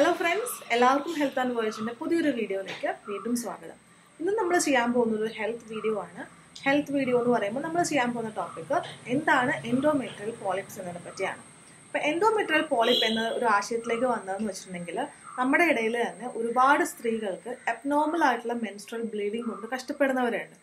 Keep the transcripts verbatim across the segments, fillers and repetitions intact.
Hello friends, എല്ലാവർക്കും health and വേൾഡിന്റെ പുതിയൊരു വീഡിയോയിലേക്ക് വീണ്ടും സ്വാഗതം. ഇന്ന് നമ്മൾ ചെയ്യാൻ പോകുന്നത് ഒരു ഹെൽത്ത് വീഡിയോ ആണ്. ഹെൽത്ത് വീഡിയോ എന്ന് പറയുമ്പോൾ നമ്മൾ ചെയ്യാൻ പോകുന്ന ടോപ്പിക് എന്താണ് എൻഡോമെട്രിയൽ പോളിപ്സ് എന്നതിനെ പറ്റിയാണ്. അപ്പോൾ എൻഡോമെട്രിയൽ പോളിപ്പ് എന്ന ഒരു ആശയത്തിലേക്ക് വന്നതെന്ന് വെച്ചിട്ടുണ്ടെങ്കിൽ നമ്മുടെ ഇടയിൽ തന്നെ ഒരുപാട് സ്ത്രീകൾക്ക് അബ്നോർമൽ ആയിട്ടുള്ള മെൻസ്ട്രൽ ബ്ലീഡിംഗ് കൊണ്ട് കഷ്ടപ്പെടുന്നവരുണ്ട്.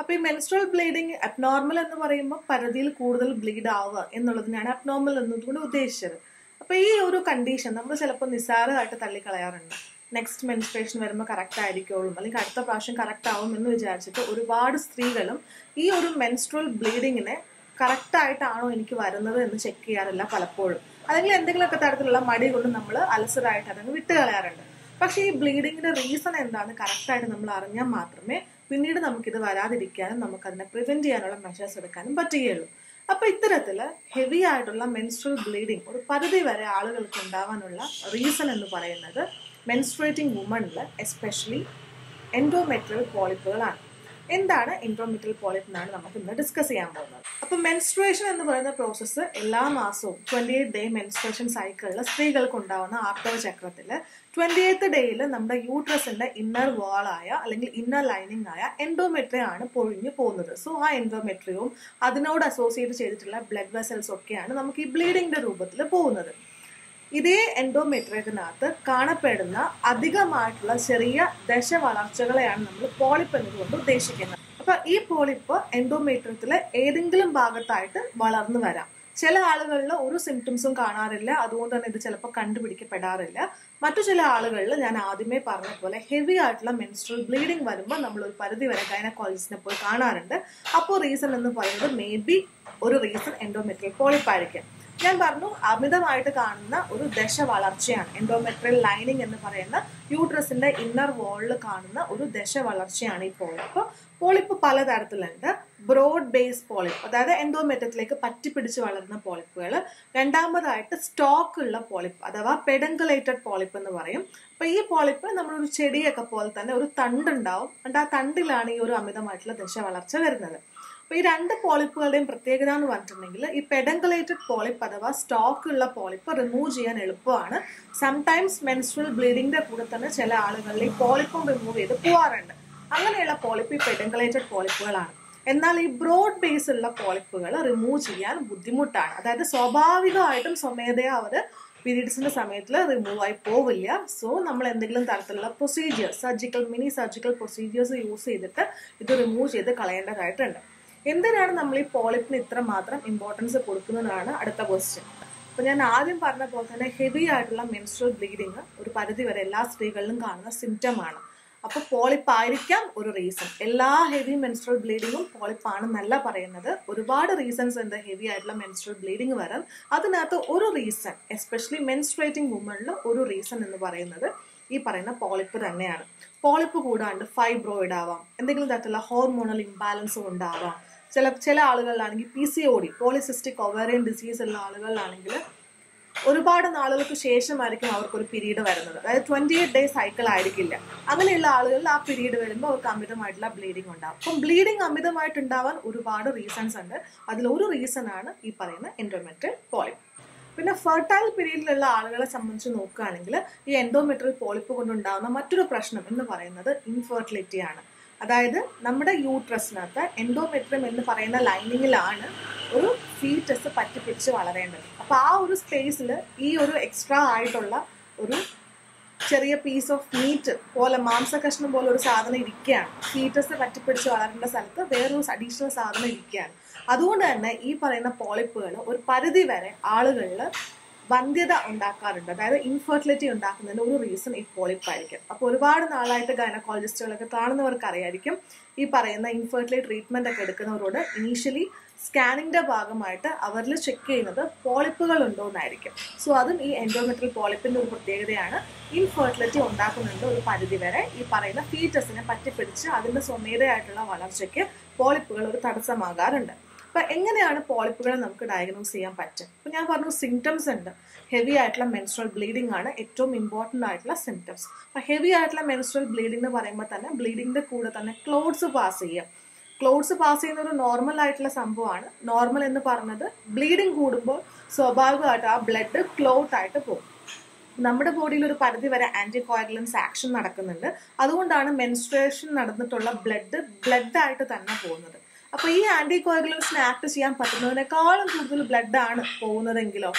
അപ്പോൾ ഈ മെൻസ്ട്രൽ ബ്ലീഡിംഗ് അബ്നോർമൽ എന്ന് പറയുമ്പോൾ പരിധിയിൽ കൂടുതൽ ബ്ലീഡ് ആവുക എന്നുള്ളതിനാണ് അബ്നോർമൽ എന്നതുകൊണ്ട് ഉദ്ദേശിച്ചത്. അപ്പോൾ ഈ ഒരു കണ്ടീഷൻ നമ്മൾ ചിലപ്പോൾ നിസ്സാരമായിട്ട് തള്ളിക്കളയാറുണ്ട്. നെക്സ്റ്റ് മെൻസ്ട്രേഷൻ വരുമ്പോൾ കറക്റ്റ് ആയിരിക്കുള്ളൂ അല്ലെങ്കിൽ അടുത്ത പ്രാവശ്യം കറക്റ്റ് ആവും എന്ന് വിചാരിച്ചിട്ട് ഒരുപാട് സ്ത്രീകളും ഈ ഒരു മെൻസ്ട്രൽ ബ്ലീഡിങ്ങിനെ കറക്റ്റായിട്ടാണോ എനിക്ക് വരുന്നത് എന്ന് ചെക്ക് ചെയ്യാറില്ല പലപ്പോഴും. അല്ലെങ്കിൽ എന്തെങ്കിലുമൊക്കെ തരത്തിലുള്ള മടി കൊണ്ട് നമ്മൾ അലസരായിട്ട് അതങ്ങ് വിട്ട് കളയാറുണ്ട്. പക്ഷേ ഈ ബ്ലീഡിങ്ങിൻ്റെ റീസൺ എന്താണെന്ന് കറക്റ്റായിട്ട് നമ്മൾ അറിഞ്ഞാൽ മാത്രമേ പിന്നീട് നമുക്കിത് വരാതിരിക്കാനും നമുക്കതിനെ പ്രിവെൻറ്റ് ചെയ്യാനുള്ള മെഷേഴ്സ് എടുക്കാനും പറ്റുകയുള്ളൂ. അപ്പോൾ ഇത്തരത്തിൽ ഹെവി ആയിട്ടുള്ള മെൻസ്ട്രൽ ബ്ലീഡിങ് ഒരു പരിധി വരെ ആളുകൾക്ക് ഉണ്ടാവാനുള്ള റീസൺ എന്ന് പറയുന്നത് മെൻസ്ട്രേറ്റിംഗ് വുമണിൽ എസ്പെഷ്യലി എൻഡോമെട്രിയൽ പോളിപ്പുകളാണ്. എന്താണ് എൻഡോമെട്രിയൽ പോളിപ്പ് എന്നാണ് നമുക്ക് ഇന്ന് ഡിസ്കസ് ചെയ്യാൻ പോകുന്നത്. അപ്പോൾ മെൻസ്ട്രേഷൻ എന്ന് പറയുന്ന പ്രോസസ്സ് എല്ലാ മാസവും ട്വൻറ്റി എയ്റ്റ് ഡേ മെൻസ്ട്രേഷൻ സൈക്കിളിൽ സ്ത്രീകൾക്ക് ഉണ്ടാവുന്ന ആർത്തവ ചക്രത്തിൽ ട്വൻറ്റി എയ്ത്ത് ഡേയിൽ നമ്മുടെ യൂട്രസിൻ്റെ ഇന്നർ വാളായ അല്ലെങ്കിൽ ഇന്നർ ലൈനിങ് ആയ എൻഡോമെട്രിയ ആണ് പൊഴിഞ്ഞു പോകുന്നത്. സോ ആ എൻഡോമെട്രിയവും അതിനോട് അസോസിയേറ്റ് ചെയ്തിട്ടുള്ള ബ്ലഡ് വെസൽസ് ഒക്കെയാണ് നമുക്ക് ഈ ബ്ലീഡിങ്ങിൻ്റെ രൂപത്തിൽ പോകുന്നത്. ഇതേ എൻഡോമെട്രിയത്തിനകത്ത് കാണപ്പെടുന്ന അധികമായിട്ടുള്ള ചെറിയ ദശ വളർച്ചകളെയാണ് നമ്മൾ പോളിപ്പ് എന്നതുകൊണ്ട് ഉദ്ദേശിക്കുന്നത്. അപ്പോൾ ഈ പോളിപ്പ് എൻഡോമെട്രിയത്തിലെ ഏതെങ്കിലും ഭാഗത്തായിട്ട് വളർന്നു വരാം. ചില ആളുകളിൽ ഒരു സിംപ്റ്റംസും കാണാറില്ല, അതുകൊണ്ട് തന്നെ ഇത് ചിലപ്പോൾ കണ്ടുപിടിക്കപ്പെടാറില്ല. മറ്റു ചില ആളുകളിൽ ഞാൻ ആദ്യമേ പറഞ്ഞ പോലെ ഹെവി ആയിട്ടുള്ള മെൻസ്ട്രൽ ബ്ലീഡിങ് വരുമ്പോൾ നമ്മളൊരു പരിധി വരെ ഗൈനക്കോളജിസ്റ്റിനെ പോയി കാണാറുണ്ട്. അപ്പോൾ റീസൺ എന്ന് പറയുന്നത് മേ ബി ഒരു റീസൺ എൻഡോമെട്രിയൽ പോളിപ്പായിരിക്കാം. ഞാൻ പറഞ്ഞു, അമിതമായിട്ട് കാണുന്ന ഒരു ദശ വളർച്ചയാണ് എൻഡോമെട്രിയൽ ലൈനിങ് എന്ന് പറയുന്ന യൂട്രസിൻ്റെ ഇന്നർ വാളിൽ കാണുന്ന ഒരു ദശ വളർച്ചയാണ് ഈ പോളിപ്പ്. പോളിപ്പ് പലതരത്തിലുണ്ട്. ബ്രോഡ് ബേസ് പോളിപ്പ്, അതായത് എൻഡോമെട്രിയത്തിലേക്ക് പറ്റിപ്പിടിച്ച് വളരുന്ന പോളിപ്പുകൾ. രണ്ടാമതായിട്ട് സ്റ്റോക്കുള്ള പോളിപ്പ് അഥവാ പെഡങ്കുലേറ്റഡ് പോളിപ്പ് എന്ന് പറയും. അപ്പോൾ ഈ പോളിപ്പ് നമ്മളൊരു ചെടിയൊക്കെ പോലെ തന്നെ ഒരു തണ്ടുണ്ടാവും, എന്നിട്ട് ആ തണ്ടിലാണ് ഈ ഒരു അമിതമായിട്ടുള്ള ദശ വളർച്ച വരുന്നത്. അപ്പോൾ ഈ രണ്ട് പോളിപ്പുകളുടെയും പ്രത്യേകത എന്ന് പറഞ്ഞിട്ടുണ്ടെങ്കിൽ ഈ പെഡങ്കുലേറ്റഡ് പോളിപ്പ് അഥവാ സ്റ്റോക്കുള്ള പോളിപ്പ് റിമൂവ് ചെയ്യാൻ എളുപ്പമാണ്. സംടൈംസ് മെൻസ്ട്രൽ ബ്ലീഡിങ്ങിൻ്റെ കൂടെ തന്നെ ചില ആളുകളിൽ ഈ പോളിപ്പും റിമൂവ് ചെയ്ത് പോകാറുണ്ട്. അങ്ങനെയുള്ള പോളിപ്പ് ഈ പെഡങ്കുലേറ്റഡ് പോളിപ്പുകളാണ്. എന്നാൽ ഈ ബ്രോഡ് ബേസുള്ള പോളിപ്പുകൾ റിമൂവ് ചെയ്യാൻ ബുദ്ധിമുട്ടാണ്. അതായത് സ്വാഭാവികമായിട്ടും സ്വമേധയാ അവർ പീരീഡ്സിൻ്റെ സമയത്തിൽ റിമൂവ് ആയി പോവില്ല. സോ നമ്മൾ എന്തെങ്കിലും തരത്തിലുള്ള procedure, surgical mini surgical procedures use ചെയ്തിട്ട് ഇത് റിമൂവ് ചെയ്ത് കളയേണ്ടതായിട്ടുണ്ട്. എന്തിനാണ് നമ്മൾ ഈ പോളിപ്പിന് ഇത്ര മാത്രം ഇമ്പോർട്ടൻസ് കൊടുക്കുന്നതാണ് അടുത്ത ക്വസ്റ്റ്യൻ. അപ്പോൾ ഞാൻ ആദ്യം പറഞ്ഞ പോലെ തന്നെ ഹെവി ആയിട്ടുള്ള മെൻസ്ട്രൽ ബ്ലീഡിങ് ഒരു പരിധി വരെ എല്ലാ സ്ത്രീകളിലും കാണുന്ന സിംറ്റമാണ്. അപ്പോൾ പോളിപ്പായിരിക്കാം ഒരു റീസൺ. എല്ലാ ഹെവി മെൻസ്ട്രൽ ബ്ലീഡിങ്ങും പോളിപ്പാണെന്നല്ല പറയുന്നത്. ഒരുപാട് റീസൺസ് ഉണ്ട് ഹെവി ആയിട്ടുള്ള മെൻസ്ട്രൽ ബ്ലീഡിങ് വരാൻ. അതിനകത്ത് ഒരു റീസൺ, എസ്പെഷ്യലി മെൻസ്ട്രേറ്റിംഗ് വുമണിൽ ഒരു റീസൺ എന്ന് പറയുന്നത് ഈ പറയുന്ന പോളിപ്പ് തന്നെയാണ്. പോളിപ്പ് കൂടാണ്ട് ഫൈബ്രോയിഡ് ആവാം, എന്തെങ്കിലും തരത്തിലുള്ള ഹോർമോണൽ ഇംബാലൻസ് ഉണ്ടാവാം. ചില ചില ആളുകളിലാണെങ്കിൽ P C O D, polycystic ovarian disease ഉള്ള ആളുകളിലാണെങ്കിൽ ഒരുപാട് നാളുകൾക്ക് ശേഷമായിരിക്കും അവർക്കൊരു പീരീഡ് വരുന്നത്. അതായത് ട്വൻറ്റി എയ്റ്റ് ഡേ സൈക്കിൾ ആയിരിക്കില്ല. അങ്ങനെയുള്ള ആളുകളിൽ ആ പീരീഡ് വരുമ്പോൾ അവർക്ക് അമിതമായിട്ടുള്ള ബ്ലീഡിങ് ഉണ്ടാകും. അപ്പം ബ്ലീഡിങ് അമിതമായിട്ടുണ്ടാവാൻ ഒരുപാട് റീസൺസ് ഉണ്ട്. അതിലൊരു റീസണാണ് ഈ പറയുന്ന എൻഡോമെട്രിയൽ പോളിപ്പ്. പിന്നെ ഫെർട്ടൈൽ പീരീഡിലുള്ള ആളുകളെ സംബന്ധിച്ച് നോക്കുകയാണെങ്കിൽ ഈ എൻഡോമെട്രിയൽ പോളിപ്പ് കൊണ്ടുണ്ടാകുന്ന മറ്റൊരു പ്രശ്നം എന്ന് പറയുന്നത് ഇൻഫെർട്ടിലിറ്റിയാണ്. അതായത് നമ്മുടെ യൂട്രസിനകത്ത് എൻഡോമെട്രിയം എന്ന് പറയുന്ന ലൈനിങ്ങിലാണ് ഒരു ഫീറ്റസ് പറ്റിപ്പിടിച്ച് വളരേണ്ടത്. അപ്പോൾ ആ ഒരു സ്പേസിൽ ഈ ഒരു എക്സ്ട്രാ ആയിട്ടുള്ള ഒരു ചെറിയ പീസ് ഓഫ് മീറ്റ് പോലെ, മാംസകഷ്ണം പോലെ ഒരു സാധനം ഇരിക്കുകയാണ്. ഫീറ്റസ് പറ്റിപ്പിടിച്ച് വളരേണ്ട സ്ഥലത്ത് വേറൊരു അഡീഷണൽ സാധനം ഇരിക്കുകയാണ്. അതുകൊണ്ട് തന്നെ ഈ പറയുന്ന പോളിപ്പുകൾ ഒരു പരിധി വരെ ആളുകളിൽ വന്ധ്യത ഉണ്ടാക്കാറുണ്ട്. അതായത് ഇൻഫെർട്ടിലിറ്റി ഉണ്ടാക്കുന്നതിന് ഒരു റീസൺ ഈ പോളിപ്പായിരിക്കും. അപ്പോൾ ഒരുപാട് നാളായിട്ട് ഗൈനക്കോളജിസ്റ്റുകളൊക്കെ കാണുന്നവർക്കറിയായിരിക്കും ഈ പറയുന്ന ഇൻഫെർട്ടിലിറ്റി ട്രീറ്റ്മെൻ്റ് ഒക്കെ എടുക്കുന്നവരോട് ഇനീഷ്യലി സ്കാനിങ്ങിൻ്റെ ഭാഗമായിട്ട് അവരിൽ ചെക്ക് ചെയ്യുന്നത് പോളിപ്പുകൾ ഉണ്ടോയെന്നായിരിക്കും. സോ അതും ഈ എൻഡോമെട്രിയൽ പോളിപ്പിൻ്റെ ഒരു പ്രത്യേകതയാണ്. ഇൻഫെർട്ടിലിറ്റി ഉണ്ടാക്കുന്നതിൻ്റെ ഒരു പരിധിവരെ ഈ പറയുന്ന ഫീറ്റസിനെ പറ്റിപ്പിടിച്ച് അതിൻ്റെ സ്വമേധയായിട്ടുള്ള വളർച്ചയ്ക്ക് പോളിപ്പുകൾ ഒരു തടസ്സമാകാറുണ്ട്. അപ്പം എങ്ങനെയാണ് പോളിപ്പുകളെ നമുക്ക് ഡയഗ്നോസ് ചെയ്യാൻ പറ്റുക? അപ്പോൾ ഞാൻ പറഞ്ഞു, സിംറ്റംസ് ഉണ്ട്. ഹെവി ആയിട്ടുള്ള മെൻസ്ട്രൽ ബ്ലീഡിംഗ് ആണ് ഏറ്റവും ഇമ്പോർട്ടൻ്റ് ആയിട്ടുള്ള സിംറ്റംസ്. അപ്പോൾ ഹെവി ആയിട്ടുള്ള മെൻസ്ട്രൽ ബ്ലീഡിംഗ് എന്ന് പറയുമ്പോൾ തന്നെ ബ്ലീഡിങ്ങിൻ്റെ കൂടെ തന്നെ ക്ലോട്ട്സ് പാസ് ചെയ്യുക. ക്ലോട്ട്സ് പാസ് ചെയ്യുന്ന ഒരു നോർമൽ ആയിട്ടുള്ള സംഭവമാണ്. നോർമൽ എന്ന് പറഞ്ഞത് ബ്ലീഡിങ് കൂടുമ്പോൾ സ്വാഭാവികമായിട്ട് ആ ബ്ലഡ് ക്ലോട്ടായിട്ട് പോകും. നമ്മുടെ ബോഡിയിൽ ഒരു പരിധി വരെ ആന്റി കോയഗുലൻസ് ആക്ഷൻ നടക്കുന്നുണ്ട്. അതുകൊണ്ടാണ് മെൻസ്ട്രേഷൻ നടന്നിട്ടുള്ള ബ്ലഡ് ബ്ലഡ് ആയിട്ട് തന്നെ പോകുന്നത്. അപ്പോൾ ഈ ആന്റി കോയഗുലൻസിനെ ആക്ട് ചെയ്യാൻ പറ്റുന്നതിനേക്കാളും കൂടുതൽ ബ്ലഡ് ആണ് പോകുന്നതെങ്കിലോ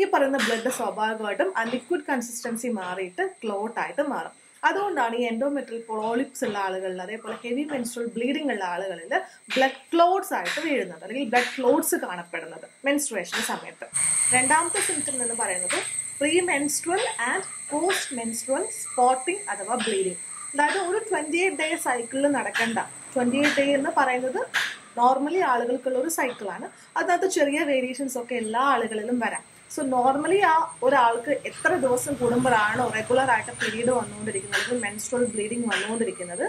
ഈ പറയുന്ന ബ്ലഡ് സ്വാഭാവികമായിട്ടും ആ ലിക്വിഡ് കൺസിസ്റ്റൻസി മാറിയിട്ട് ക്ലോട്ട് ആയിട്ട് മാറും. അതുകൊണ്ടാണ് ഈ എൻഡോമെട്രിയൽ പോളിപ്സ് ഉള്ള ആളുകളിൽ, അതേപോലെ ഹെവി മെൻസ്ട്രൽ ബ്ലീഡിംഗ് ഉള്ള ആളുകളിൽ ബ്ലഡ് ക്ലോട്ട്സ് ആയിട്ട് വീഴുന്നത് അല്ലെങ്കിൽ ബ്ലഡ് ക്ലോട്ട്സ് കാണപ്പെടുന്നത് മെൻസ്ട്രേഷൻ്റെ സമയത്ത്. രണ്ടാമത്തെ സിംറ്റം എന്ന് പറയുന്നത് pre menstrual and post menstrual spotting അഥവാ ബ്ലീഡിംഗ്. അതായത് ഒരു ട്വൻറ്റി എയ്റ്റ് ഡേ സൈക്കിളിൽ നടക്കേണ്ട, ട്വൻറ്റി എയ്റ്റ് ഡേ എന്ന് പറയുന്നത് നോർമലി ആളുകൾക്കുള്ള ഒരു സൈക്കിളാണ്. അതിനകത്ത് ചെറിയ വേരിയേഷൻസ് ഒക്കെ എല്ലാ ആളുകളിലും വരാം. സോ നോർമലി ആ ഒരാൾക്ക് എത്ര ദിവസം കൂടുമ്പോഴാണോ റെഗുലറായിട്ട് പീരീഡ് വന്നുകൊണ്ടിരിക്കുന്നത് അല്ലെങ്കിൽ മെൻസ്ട്രൽ ബ്ലീഡിങ് വന്നുകൊണ്ടിരിക്കുന്നത്,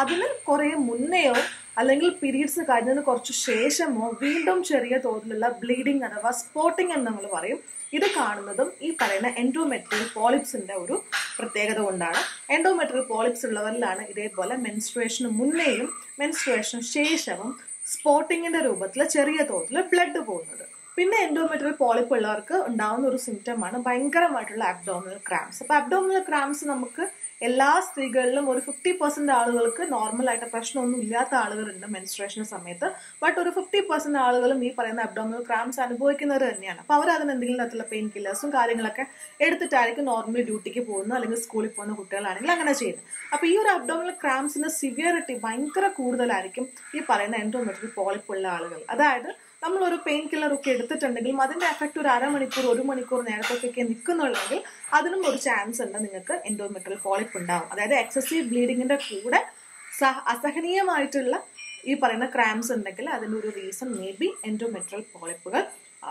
അതിന് കുറേ മുന്നെയോ അല്ലെങ്കിൽ പീരീഡ്സ് കഴിഞ്ഞതിന് കുറച്ച് ശേഷമോ വീണ്ടും ചെറിയ തോതിലുള്ള ബ്ലീഡിങ് അഥവാ സ്പോട്ടിംഗ് എന്ന് നമ്മൾ പറയും. ഇത് കാണുന്നതും ഈ പറയുന്ന എൻഡോമെട്രിയൽ പോളിപ്സിൻ്റെ ഒരു പ്രത്യേകത കൊണ്ടാണ്. എൻഡോമെട്രിയൽ പോളിപ്സ് ഉള്ളവരിലാണ് ഇതേപോലെ മെൻസ്ട്രേഷന് മുന്നേയും മെൻസ്ട്രേഷന് ശേഷവും സ്പോട്ടിങ്ങിൻ്റെ രൂപത്തിൽ ചെറിയ തോതിൽ ബ്ലഡ് പോകുന്നത്. പിന്നെ എൻഡോമെട്രിയൽ പോളിപ്പ് ഉള്ളവർക്ക് ഉണ്ടാകുന്ന ഒരു സിംറ്റമാണ് ഭയങ്കരമായിട്ടുള്ള അബ്ഡോമിനൽ ക്രാംസ്. അപ്പോൾ അബ്ഡോമിനൽ ക്രാംസ് നമുക്ക് എല്ലാ സ്ത്രീകളിലും ഒരു ഫിഫ്റ്റി പെർസെൻറ്റ് ആളുകൾക്ക് നോർമലായിട്ട് പ്രശ്നമൊന്നും ഇല്ലാത്ത ആളുകളുണ്ട് മെൻസ്ട്രേഷൻ സമയത്ത്. ബട്ട് ഒരു ഫിഫ്റ്റി പെർസെൻറ്റ് ആളുകളും ഈ പറയുന്ന അബ്ഡോമിനൽ ക്രാംസ് അനുഭവിക്കുന്നവർ തന്നെയാണ്. അപ്പോൾ അവർ അതിന് എന്തെങ്കിലും തരത്തിലുള്ള പെയിൻ കില്ലേഴ്സും കാര്യങ്ങളൊക്കെ എടുത്തിട്ടായിരിക്കും നോർമലി ഡ്യൂട്ടിക്ക് പോകുന്നത്, അല്ലെങ്കിൽ സ്കൂളിൽ പോകുന്ന കുട്ടികളാണെങ്കിൽ അങ്ങനെ ചെയ്യുന്നത്. അപ്പോൾ ഈ ഒരു അബ്ഡോമിനൽ ക്രാംസിൻ്റെ സിവിയറിറ്റി ഭയങ്കര കൂടുതലായിരിക്കും ഈ പറയുന്ന എൻഡോമെട്രിയൽ പോളിപ്പുള്ള ആളുകൾ. അതായത് നമ്മളൊരു പെയിൻ കില്ലറൊക്കെ എടുത്തിട്ടുണ്ടെങ്കിലും അതിൻ്റെ എഫക്റ്റ് ഒരു അരമണിക്കൂർ ഒരു മണിക്കൂർ നേരത്തൊക്കെ നിൽക്കുന്നുള്ളെങ്കിൽ അതിനും ഒരു ചാൻസ് ഉണ്ട് നിങ്ങൾക്ക് എൻഡോമെട്രിയൽ പോളിപ്പ് ഉണ്ടാവും. അതായത് എക്സസീവ് ബ്ലീഡിങ്ങിൻ്റെ കൂടെ സഹ അസഹനീയമായിട്ടുള്ള ഈ പറയുന്ന ക്രാംസ് ഉണ്ടെങ്കിൽ അതിൻ്റെ ഒരു റീസൺ മേ ബി എൻഡോമെട്രിയൽ പോളിപ്പുകൾ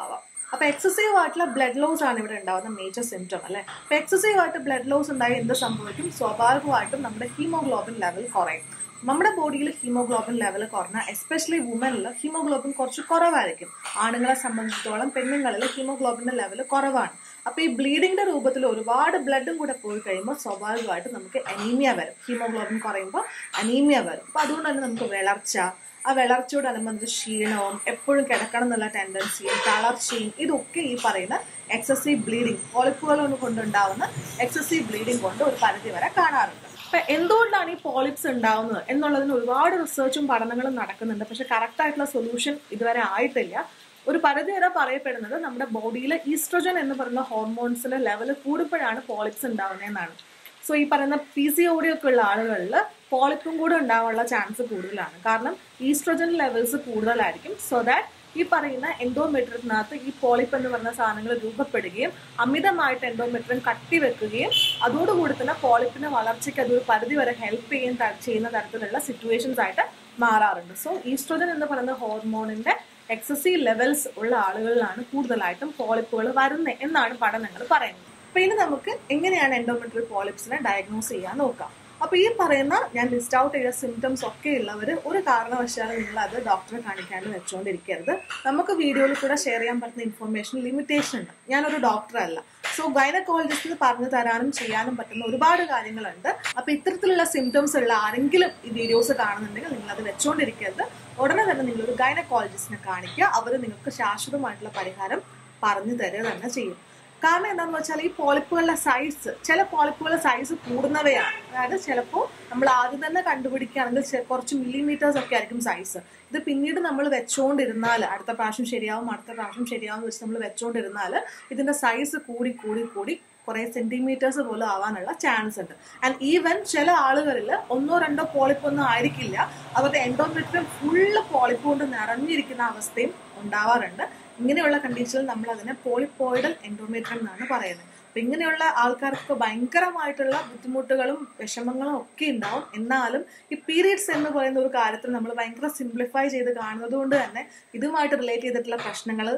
ആവാം. അപ്പോൾ എക്സസീവ് ആയിട്ടുള്ള ബ്ലഡ് ലോസ് ആണ് ഇവിടെ ഉണ്ടാകുന്ന മേജർ സിംറ്റം, അല്ലേ? അപ്പോൾ എക്സസീവ് ആയിട്ട് ബ്ലഡ് ലോസ് ഉണ്ടായി എന്ത് സംഭവിക്കും? സ്വാഭാവികമായിട്ടും നമ്മുടെ ഹീമോഗ്ലോബിൻ ലെവൽ കുറയും. നമ്മുടെ ബോഡിയിൽ ഹീമോഗ്ലോബിൻ ലെവൽ കുറഞ്ഞ, എസ്പെഷ്യലി വുമനിൽ ഹീമോഗ്ലോബിൻ കുറച്ച് കുറവായിരിക്കും. ആണുങ്ങളെ സംബന്ധിച്ചിടത്തോളം പെണ്ണുങ്ങളിൽ ഹീമോഗ്ലോബിൻ്റെ ലെവൽ കുറവാണ്. അപ്പോൾ ഈ ബ്ലീഡിങ്ങിൻ്റെ രൂപത്തിൽ ഒരുപാട് ബ്ലഡും കൂടെ പോയി കഴിയുമ്പോൾ സ്വാഭാവികമായിട്ട് നമുക്ക് അനീമിയ വരും. ഹീമോഗ്ലോബിൻ കുറയുമ്പോൾ അനീമിയ വരും. അപ്പോൾ അതുകൊണ്ട് തന്നെ നമുക്ക് വിളർച്ച, ആ വിളർച്ചയോടനുബന്ധിച്ച് ക്ഷീണവും എപ്പോഴും കിടക്കണം എന്നുള്ള ടെൻഡൻസിയും തളർച്ചയും ഇതൊക്കെ ഈ പറയുന്ന എക്സസീവ് ബ്ലീഡിങ് പോളിപ്പുകൾ കൊണ്ടുണ്ടാവുന്ന എക്സസീവ് ബ്ലീഡിങ് കൊണ്ട് ഒരു പരിധി വരെ കാണാറുണ്ട്. അപ്പം എന്തുകൊണ്ടാണ് ഈ പോളിപ്സ് ഉണ്ടാവുന്നത് എന്നുള്ളതിന് ഒരുപാട് റിസർച്ചും പഠനങ്ങളും നടക്കുന്നുണ്ട്. പക്ഷെ കറക്റ്റായിട്ടുള്ള സൊല്യൂഷൻ ഇതുവരെ ആയിട്ടില്ല. ഒരു പരിധി വരെ പറയപ്പെടുന്നത് നമ്മുടെ ബോഡിയിലെ ഈസ്ട്രജൻ എന്ന് പറയുന്ന ഹോർമോൺസിൻ്റെ ലെവൽ കൂടുമ്പോഴാണ് പോളിപ്സ് ഉണ്ടാവുന്നതെന്നാണ്. സോ ഈ പറയുന്ന പി സി ഒ ഡി ഒക്കെ ഉള്ള ആളുകളിൽ പോളിപ്പും കൂടെ ഉണ്ടാവാനുള്ള ചാൻസ് കൂടുതലാണ്. കാരണം ഈസ്ട്രജൻ ലെവൽസ് കൂടുതലായിരിക്കും. സോ ദാറ്റ് ഈ പറയുന്ന എൻഡോമെട്രിയത്തിനകത്ത് ഈ പോളിപ്പ് എന്ന് പറഞ്ഞ സാധനങ്ങൾ രൂപപ്പെടുകയും അമിതമായിട്ട് എൻഡോമെട്രിയം കട്ടിവെക്കുകയും അതോടുകൂടി തന്നെ പോളിപ്പിൻ്റെ വളർച്ചയ്ക്ക് അതൊരു പരിധിവരെ ഹെൽപ്പ് ചെയ്യാൻ ചെയ്യുന്ന തരത്തിലുള്ള സിറ്റുവേഷൻസ് ആയിട്ട് മാറാറുണ്ട്. സോ ഈസ്ട്രോജൻ എന്ന് പറയുന്ന ഹോർമോണിൻ്റെ എക്സസീവ് ലെവൽസ് ഉള്ള ആളുകളിലാണ് കൂടുതലായിട്ടും പോളിപ്പുകൾ വരുന്നത് എന്നാണ് പഠനങ്ങൾ പറയുന്നത്. അപ്പോൾ ഇനി നമുക്ക് എങ്ങനെയാണ് എൻഡോമെട്രിയൽ പോളിപ്സിനെ ഡയഗ്നോസ് ചെയ്യാൻ നോക്കാം. അപ്പോൾ ഈ പറയുന്ന ഞാൻ ലിസ്റ്റ് ഔട്ട് ചെയ്ത സിംറ്റംസ് ഒക്കെ ഉള്ളവർ ഒരു കാരണവശാലും നിങ്ങളത് ഡോക്ടറെ കാണിക്കാണ്ട് വെച്ചുകൊണ്ടിരിക്കരുത്. നമുക്ക് വീഡിയോയിൽ കൂടെ ഷെയർ ചെയ്യാൻ പറ്റുന്ന ഇൻഫോർമേഷൻ ലിമിറ്റേഷൻ ഉണ്ട്. ഞാനൊരു ഡോക്ടറല്ല. സോ ഗൈനക്കോളജിസ്റ്റിന് പറഞ്ഞു തരാനും ചെയ്യാനും പറ്റുന്ന ഒരുപാട് കാര്യങ്ങളുണ്ട്. അപ്പോൾ ഇത്തരത്തിലുള്ള സിംറ്റംസ് ഉള്ള ആരെങ്കിലും ഈ വീഡിയോസ് കാണുന്നുണ്ടെങ്കിൽ നിങ്ങളത് വെച്ചുകൊണ്ടിരിക്കരുത്. ഉടനെ തന്നെ നിങ്ങളൊരു ഗൈനക്കോളജിസ്റ്റിനെ കാണിക്കുക. അവർ നിങ്ങൾക്ക് ശാശ്വതമായിട്ടുള്ള പരിഹാരം പറഞ്ഞു തരിക തന്നെ ചെയ്യും. കാരണം എന്താണെന്ന് വെച്ചാൽ ഈ പോളിപ്പുകളുടെ സൈസ്, ചില പോളിപ്പുകളുടെ സൈസ് കൂടുന്നവയാണ്. അതായത് ചിലപ്പോൾ നമ്മൾ ആദ്യം തന്നെ കണ്ടുപിടിക്കുകയാണെങ്കിൽ കുറച്ച് മില്ലിമീറ്റേഴ്സ് ഒക്കെ ആയിരിക്കും സൈസ്. ഇത് പിന്നീട് നമ്മൾ വെച്ചുകൊണ്ടിരുന്നാൽ അടുത്ത പ്രാവശ്യം ശരിയാവും അടുത്ത പ്രാവശ്യം ശരിയാവും എന്ന് വെച്ച് നമ്മൾ വെച്ചുകൊണ്ടിരുന്നാൽ ഇതിൻ്റെ സൈസ് കൂടി കൂടി കൂടി കുറേ സെൻറ്റിമീറ്റേഴ്സ് പോലും ആവാനുള്ള ചാൻസ് ഉണ്ട്. ആൻഡ് ഈവൻ ചില ആളുകളിൽ ഒന്നോ രണ്ടോ പോളിപ്പൊന്നും ആയിരിക്കില്ല, അവരുടെ എൻഡോമെട്രിയം ഫുള്ള് പോളിപ്പ് കൊണ്ട് നിറഞ്ഞിരിക്കുന്ന അവസ്ഥയും ഉണ്ടാവാറുണ്ട്. ഇങ്ങനെയുള്ള കണ്ടീഷനിൽ നമ്മൾ അതിനെ പോളിപ്പോയിഡൽ എൻഡോമെട്രിയം എന്നാണ് പറയുന്നത്. അപ്പം ഇങ്ങനെയുള്ള ആൾക്കാർക്ക് ഭയങ്കരമായിട്ടുള്ള ബുദ്ധിമുട്ടുകളും വിഷമങ്ങളും ഒക്കെ ഉണ്ടാവും. എന്നാലും ഈ പീരീഡ്സ് എന്ന് പറയുന്ന ഒരു കാര്യത്തിൽ നമ്മൾ ഭയങ്കര സിംപ്ലിഫൈ ചെയ്ത് കാണുന്നത് കൊണ്ട് തന്നെ ഇതുമായിട്ട് റിലേറ്റ് ചെയ്തിട്ടുള്ള പ്രശ്നങ്ങൾ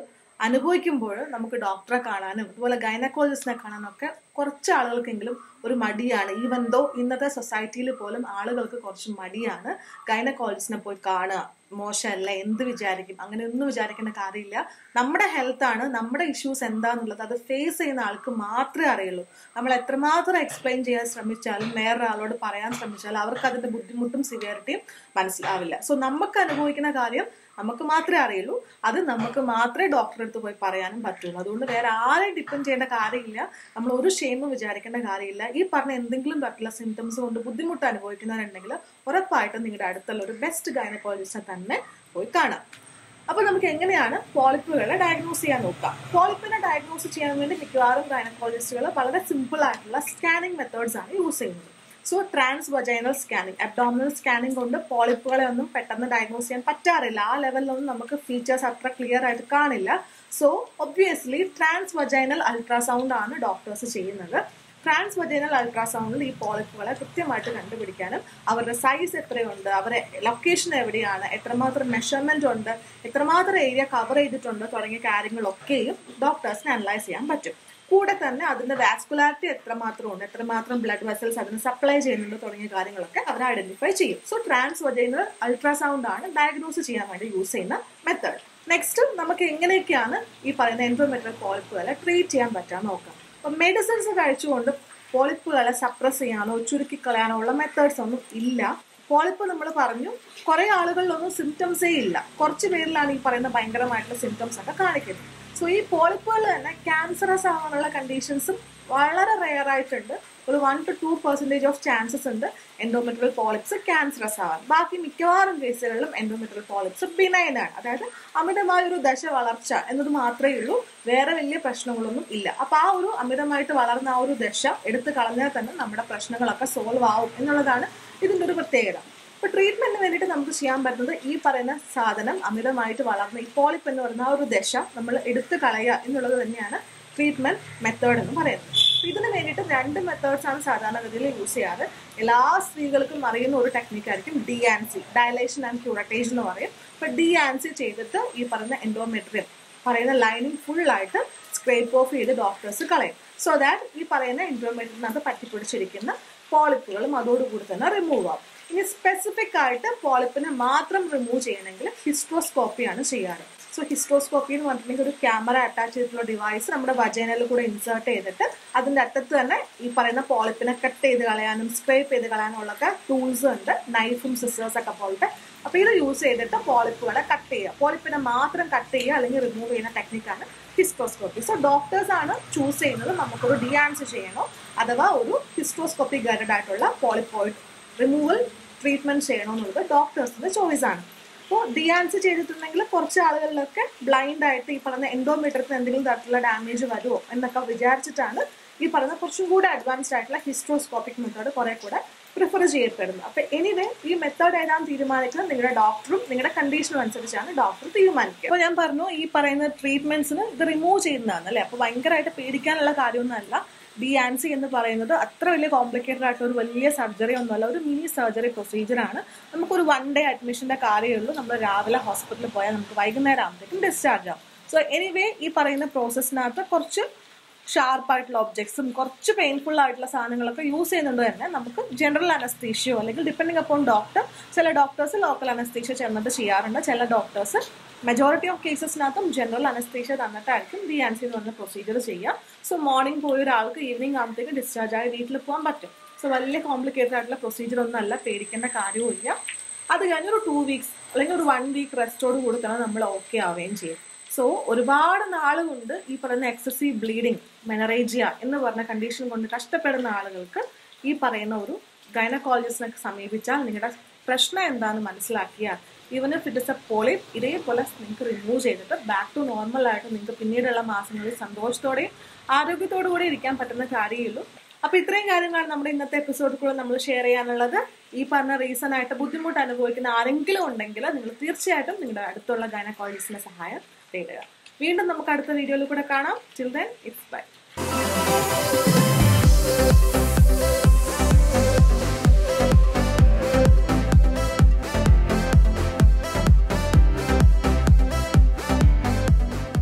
അനുഭവിക്കുമ്പോൾ നമുക്ക് ഡോക്ടറെ കാണാനും അതുപോലെ ഗൈനക്കോളജിസ്റ്റിനെ കാണാനും ഒക്കെ കുറച്ച് ആളുകൾക്കെങ്കിലും ഒരു മടിയാണ്. ഈവൻ ദോ ഇന്നത്തെ സൊസൈറ്റിയിൽ പോലും ആളുകൾക്ക് കുറച്ച് മടിയാണ് ഗൈനക്കോളജിസ്റ്റിനെ പോയി കാണുക. മോശമല്ല, എന്ത് വിചാരിക്കും, അങ്ങനെ ഒന്നും വിചാരിക്കേണ്ട കാര്യമില്ല. നമ്മുടെ ഹെൽത്താണ്, നമ്മുടെ ഇഷ്യൂസ് എന്താണെന്നുള്ളത് അത് ഫേസ് ചെയ്യുന്ന ആൾക്ക് മാത്രമേ അറിയുള്ളൂ. നമ്മൾ എത്രമാത്രം എക്സ്പ്ലെയിൻ ചെയ്യാൻ ശ്രമിച്ചാലും വേറൊരാളോട് പറയാൻ ശ്രമിച്ചാലും അവർക്ക് അതിൻ്റെ ബുദ്ധിമുട്ടും സിവിയറിറ്റിയും മനസ്സിലാവില്ല. സോ നമുക്ക് അനുഭവിക്കുന്ന കാര്യം നമുക്ക് മാത്രമേ അറിയുള്ളൂ. അത് നമുക്ക് മാത്രമേ ഡോക്ടറെ അടുത്ത് പോയി പറയാനും പറ്റുള്ളൂ. അതുകൊണ്ട് വേറെ ആരെയും ഡിപ്പെൻഡ് ചെയ്യേണ്ട കാര്യമില്ല. നമ്മൾ ഒരു ക്ഷേമം വിചാരിക്കേണ്ട കാര്യമില്ല. ഈ പറഞ്ഞ എന്തെങ്കിലും തരത്തിലുള്ള സിംറ്റംസ് കൊണ്ട് ബുദ്ധിമുട്ട് അനുഭവിക്കുന്നവരുണ്ടെങ്കിൽ ഉറപ്പായിട്ടും നിങ്ങളുടെ അടുത്തുള്ള ഒരു ബെസ്റ്റ് ഗൈനക്കോളജിസ്റ്റിനെ തന്നെ പോയി കാണാം. അപ്പോൾ നമുക്ക് എങ്ങനെയാണ് പോളിപ്പുകളെ ഡയഗ്നോസ് ചെയ്യാൻ നോക്കാം. പോളിപ്പിനെ ഡയഗ്നോസ് ചെയ്യാൻ വേണ്ടി മിക്കവാറും ഗൈനക്കോളജിസ്റ്റുകൾ വളരെ സിമ്പിൾ ആയിട്ടുള്ള സ്കാനിങ് മെത്തേഡ്സ് ആണ് യൂസ് ചെയ്യുന്നത്. So trans vaginal scanning, abdominal scanning കൊണ്ട് പോളിപ്പുകളെ ഒന്നും പെട്ടെന്ന് ഡയഗ്നോസ് ചെയ്യാൻ പറ്റാറില്ല. ആ ലെവലിലൊന്നും നമുക്ക് ഫീച്ചേഴ്സ് അത്ര ക്ലിയർ ആയിട്ട് കാണില്ല. So obviously trans vaginal ultrasound ആണ് ഡോക്ടേഴ്സ് ചെയ്യുന്നത്. ട്രാൻസ് വജൈനൽ അൾട്രാസൗണ്ടിൽ ഈ പോളിപ്പുകളെ കൃത്യമായിട്ട് കണ്ടുപിടിക്കാനും അവരുടെ സൈസ് എത്രയുണ്ട്, അവരുടെ ലൊക്കേഷൻ എവിടെയാണ്, എത്രമാത്രം മെഷർമെന്റ് ഉണ്ട്, എത്രമാത്രം ഏരിയ കവർ ചെയ്തിട്ടുണ്ട് തുടങ്ങിയ കാര്യങ്ങളൊക്കെയും ഡോക്ടേഴ്സിന് അനലൈസ് ചെയ്യാൻ പറ്റും. കൂടെ തന്നെ അതിൻ്റെ വാസ്കുലാരിറ്റി എത്രമാത്രം ഉണ്ട്, എത്രമാത്രം ബ്ലഡ് വെസൽസ് അതിന് സപ്ലൈ ചെയ്യുന്നുണ്ട് തുടങ്ങിയ കാര്യങ്ങളൊക്കെ അവർ ഐഡന്റിഫൈ ചെയ്യും. സോ ട്രാൻസ് വജൈനൽ അൾട്രാസൗണ്ട് ആണ് ഡയഗ്നോസ് ചെയ്യാൻ വേണ്ടി യൂസ് ചെയ്യുന്ന മെത്തേഡ്. നെക്സ്റ്റ് നമുക്ക് എങ്ങനെയൊക്കെയാണ് ഈ പറയുന്ന എൻഡോമെട്രിയൽ പോളിപ്പുകളെ ട്രീറ്റ് ചെയ്യാൻ പറ്റാൻ നോക്കാം. അപ്പം മെഡിസിൻസ് കഴിച്ചുകൊണ്ട് പോളിപ്പുകളെ സപ്രസ് ചെയ്യാനോ ചുരുക്കിക്കളയാനോ ഉള്ള മെത്തേഡ്സ് ഒന്നും ഇല്ല. പോളിപ്പ് നമ്മൾ പറഞ്ഞു കുറേ ആളുകളിലൊന്നും സിംറ്റംസേ ഇല്ല, കുറച്ച് പേരിലാണ് ഈ പറയുന്ന ഭയങ്കരമായിട്ടുള്ള സിംറ്റംസ് ഒക്കെ കാണിക്കുന്നത്. സോ ഈ പോളിപ്പുകൾ തന്നെ ക്യാൻസറസ് ആവാനുള്ള കണ്ടീഷൻസും വളരെ റെയർ ആയിട്ടുണ്ട്. ഒരു one two two percentage of chances ഉണ്ട് എൻഡോമെട്രിയൽ പോളിപ്സ് ക്യാൻസറസ് ആവാൻ. ബാക്കി മിക്കവാറും കേസുകളിലും എൻഡോമെട്രിയൽ പോളിപ്സ് ബിനൈനാണ്, അതായത് അമിതമായ ഒരു ദശ വളർച്ച എന്നത് മാത്രമേ ഉള്ളൂ, വേറെ വലിയ പ്രശ്നങ്ങളൊന്നും ഇല്ല. അപ്പോൾ ആ ഒരു അമിതമായിട്ട് വളർന്ന ആ ഒരു ദശ എടുത്തു കളഞ്ഞാൽ തന്നെ നമ്മുടെ പ്രശ്നങ്ങളൊക്കെ സോൾവ് ആവും എന്നുള്ളതാണ് ഇതിൻ്റെ ഒരു പ്രത്യേകത. അപ്പോൾ ട്രീറ്റ്മെന്റിന് വേണ്ടിയിട്ട് നമുക്ക് ചെയ്യാൻ പറ്റുന്നത് ഈ പറയുന്ന സാധനം അമിതമായിട്ട് വളർന്ന ഈ പോളിപ്പ് എന്ന് പറയുന്ന ആ ഒരു ദശ നമ്മൾ എടുത്തു കളയുക എന്നുള്ളത് തന്നെയാണ് ട്രീറ്റ്മെന്റ് മെത്തേഡ് എന്ന് പറയുന്നത്. ഇതിന് വേണ്ടിയിട്ട് രണ്ട് മെത്തേഡ്സ് ആണ് സാധാരണഗതിയിൽ യൂസ് ചെയ്യാറ്. എല്ലാ സ്ത്രീകൾക്കും അറിയുന്ന ഒരു ടെക്നിക്കായിരിക്കും D and C, dilation and curettage എന്ന് പറയും. അപ്പോൾ ഡി ആൻഡ് സി ചെയ്തിട്ട് ഈ പറയുന്ന എൻഡോമെട്രിയൽ പറയുന്ന ലൈനിങ് ഫുള്ളായിട്ട് സ്ക്രേപ്പ് ഓഫ് ചെയ്ത് ഡോക്ടേഴ്സ് കളയും. സോ ദാറ്റ് ഈ പറയുന്ന എൻഡോമെട്രിയലിനകത്ത് പറ്റിപ്പിടിച്ചിരിക്കുന്ന പോളിപ്പുകളും അതോടുകൂടി തന്നെ റിമൂവ് ആവും. ഇനി സ്പെസിഫിക് ആയിട്ട് പോളിപ്പിനെ മാത്രം റിമൂവ് ചെയ്യണമെങ്കിൽ ഹിസ്റ്റോസ്കോപ്പിയാണ് ചെയ്യാറ്. സോ ഹിസ്റ്റോസ്കോപ്പി എന്ന് പറഞ്ഞിട്ടുണ്ടെങ്കിൽ ഒരു ക്യാമറ അറ്റാച്ച് ചെയ്തിട്ടുള്ള ഡിവൈസ് നമ്മുടെ വജൈനയിൽ കൂടെ ഇൻസേർട്ട് ചെയ്തിട്ട് അതിൻ്റെ അറ്റത്ത് തന്നെ ഈ പറയുന്ന പോളിപ്പിനെ കട്ട് ചെയ്ത് കളയാനും സ്ക്രേപ്പ് ചെയ്ത് കളയാനും ഉള്ളൊക്കെ ടൂൾസ് ഉണ്ട്, നൈഫും സിസേഴ്സൊക്കെ പോലത്തെ. അപ്പോൾ ഇത് യൂസ് ചെയ്തിട്ട് പോളിപ്പുകളെ കട്ട് ചെയ്യുക, പോളിപ്പിനെ മാത്രം കട്ട് ചെയ്യുക അല്ലെങ്കിൽ റിമൂവ് ചെയ്യുന്ന ടെക്നിക്കാണ് ഹിസ്റ്റോസ്കോപ്പി. സോ ഡോക്ടേഴ്സാണ് ചൂസ് ചെയ്യുന്നത് നമുക്കൊരു ഡിയാൻസ് ചെയ്യണോ അഥവാ ഒരു ഹിസ്റ്റോസ്കോപ്പി ഗൈഡഡ് ആയിട്ടുള്ള പോളിപ്പോയിഡ് റിമൂവൽ ട്രീറ്റ്മെൻറ്റ് ചെയ്യണോ എന്നുള്ളത് ഡോക്ടേഴ്സിൻ്റെ ചോയ്സാണ്. അപ്പോൾ ഡിയാൻസ് ചെയ്തിട്ടുണ്ടെങ്കിൽ കുറച്ച് ആളുകളിലൊക്കെ ബ്ലൈൻഡായിട്ട് ഈ പറയുന്ന എൻഡോമെട്രിയൽ എന്തെങ്കിലും തരത്തിലുള്ള ഡാമേജ് വരുമോ എന്നൊക്കെ വിചാരിച്ചിട്ടാണ് ഈ പറയുന്ന കുറച്ചും കൂടെ അഡ്വാൻസ്ഡ് ആയിട്ടുള്ള ഹിസ്റ്റോസ്കോപ്പിക് മെത്തേഡ് കുറേ കൂടെ പ്രിഫർ ചെയ്യപ്പെടുന്നത്. അപ്പോൾ എനിവേ ഈ മെത്തേഡ് ഏതാണെന്ന് തീരുമാനിക്കുന്നത് നിങ്ങളുടെ ഡോക്ടറും നിങ്ങളുടെ കണ്ടീഷനും അനുസരിച്ചാണ് ഡോക്ടർ തീരുമാനിക്കുക. അപ്പോൾ ഞാൻ പറഞ്ഞു ഈ പറയുന്ന ട്രീറ്റ്മെൻറ്റ്സിന് ഇത് റിമൂവ് ചെയ്യുന്നതാണ് അല്ലേ, അപ്പോൾ ഭയങ്കരമായിട്ട് പേടിക്കാനുള്ള കാര്യമൊന്നുമല്ല. ഡി ആൻസി എന്ന് പറയുന്നത് അത്ര വലിയ കോംപ്ലിക്കേറ്റഡ് ആയിട്ടുള്ള ഒരു വലിയ സർജറി ഒന്നുമല്ല, ഒരു മിനി സർജറി പ്രൊസീജിയറാണ്. നമുക്കൊരു വൺ ഡേ അഡ്മിഷൻ്റെ കാര്യമുള്ളൂ. നമ്മൾ രാവിലെ ഹോസ്പിറ്റലിൽ പോയാൽ നമുക്ക് വൈകുന്നേരം ആകുമ്പോഴേക്കും ഡിസ്ചാർജ് ആവും. സോ എനിവേ ഈ പറയുന്ന പ്രോസസ്സിനകത്ത് കുറച്ച് ഷാർപ്പായിട്ടുള്ള ഒബ്ജക്ട്സും കുറച്ച് പെയിൻഫുൾ ആയിട്ടുള്ള സാധനങ്ങളൊക്കെ യൂസ് ചെയ്യുന്നുണ്ട് തന്നെ. നമുക്ക് ജനറൽ അനസ്തീഷ്യോ അല്ലെങ്കിൽ ഡിപ്പെൻഡിങ് അപ്പോൺ ഡോക്ടർ, ചില ഡോക്ടേഴ്സ് ലോക്കൽ അനസ്തീഷ്യ ചേർന്നിട്ട് ചെയ്യാറുണ്ട്, ചില ഡോക്ടേഴ്സ് മെജോറിറ്റി ഓഫ് കേസസിനകത്തും ജനറൽ അനസ്തീഷ്യ തന്നിട്ടായിരിക്കും ഡി ആൻസി എന്ന് പറഞ്ഞ പ്രൊസീജിയർ ചെയ്യുക. സോ മോർണിംഗ് പോയ ഒരാൾക്ക് ഈവനിങ് ആകുമ്പോഴത്തേക്ക് ഡിസ്ചാർജ് ആയി വീട്ടിൽ പോകാൻ പറ്റും. സോ വലിയ കോംപ്ലിക്കേറ്റഡ് ആയിട്ടുള്ള പ്രൊസീജിയർ ഒന്നും അല്ല, പേടിക്കേണ്ട കാര്യമില്ല. അത് കഴിഞ്ഞൊരു ടു വീക്സ് അല്ലെങ്കിൽ ഒരു വൺ വീക്ക് റെസ്റ്റോട് കൂടി തന്നെ നമ്മൾ ഓക്കെ ആവുകയും ചെയ്യും. സോ ഒരുപാട് നാളുകൊണ്ട് ഈ പറയുന്ന എക്സസീവ് ബ്ലീഡിങ് മെനറേജിയ എന്ന് പറഞ്ഞ കണ്ടീഷൻ കൊണ്ട് കഷ്ടപ്പെടുന്ന ആളുകൾക്ക് ഈ പറയുന്ന ഒരു ഗൈനക്കോളജിസ്റ്റിനെ സമീപിച്ചാൽ നിങ്ങളുടെ പ്രശ്നം എന്താണെന്ന് മനസ്സിലാക്കിയാൽ even if it is a polyp ഇതേപോലെ നിങ്ങൾക്ക് റിമൂവ് ചെയ്തിട്ട് ബാക്ക് ടു നോർമലായിട്ട് നിങ്ങൾക്ക് പിന്നീടുള്ള മാസങ്ങളിൽ സന്തോഷത്തോടെയും ആരോഗ്യത്തോടു കൂടി ഇരിക്കാൻ പറ്റുന്ന കാര്യമുള്ളൂ. അപ്പോൾ ഇത്രയും കാര്യങ്ങളാണ് നമ്മുടെ ഇന്നത്തെ എപ്പിസോഡിൽ കൂടെ നമ്മൾ ഷെയർ ചെയ്യാനുള്ളത്. ഈ പറഞ്ഞ റീസൺ ആയിട്ട് ബുദ്ധിമുട്ട് അനുഭവിക്കുന്ന ആരെങ്കിലും ഉണ്ടെങ്കിൽ നിങ്ങൾ തീർച്ചയായിട്ടും നിങ്ങളുടെ അടുത്തുള്ള ഗൈനക്കോളജിസ്റ്റിൻ്റെ സഹായം തേടുക. വീണ്ടും നമുക്ക് അടുത്ത വീഡിയോയിൽ കൂടെ കാണാം. Till then it's by.